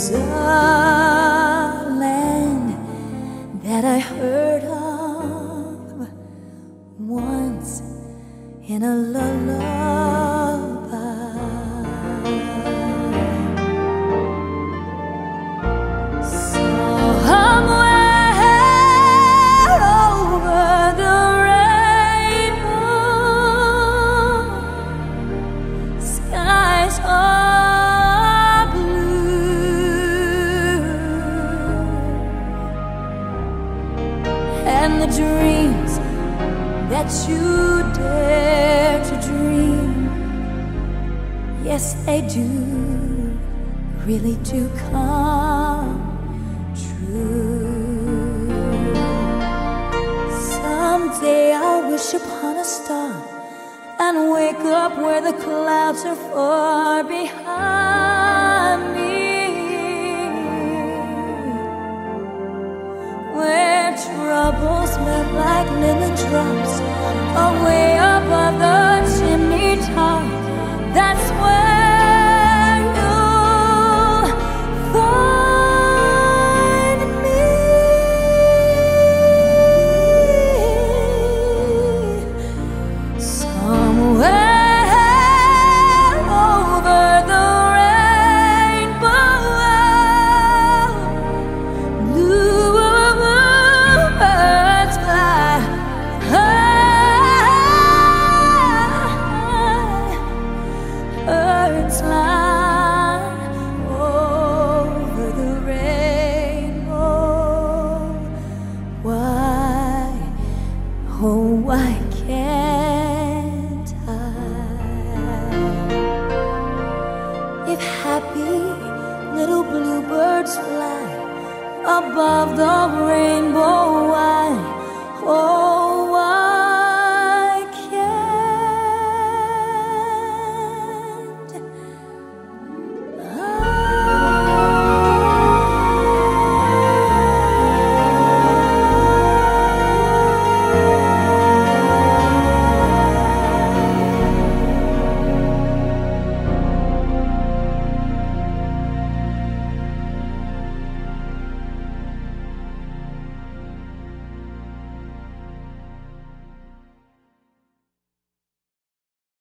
is a land that I heard of once in a lullaby. Somewhere over the rainbow, skies are and the dreams that you dare to dream, yes, they do, really do come true. Someday I'll wish upon a star and wake up where the clouds are far behind me, where troubles melt like lemon drops away above the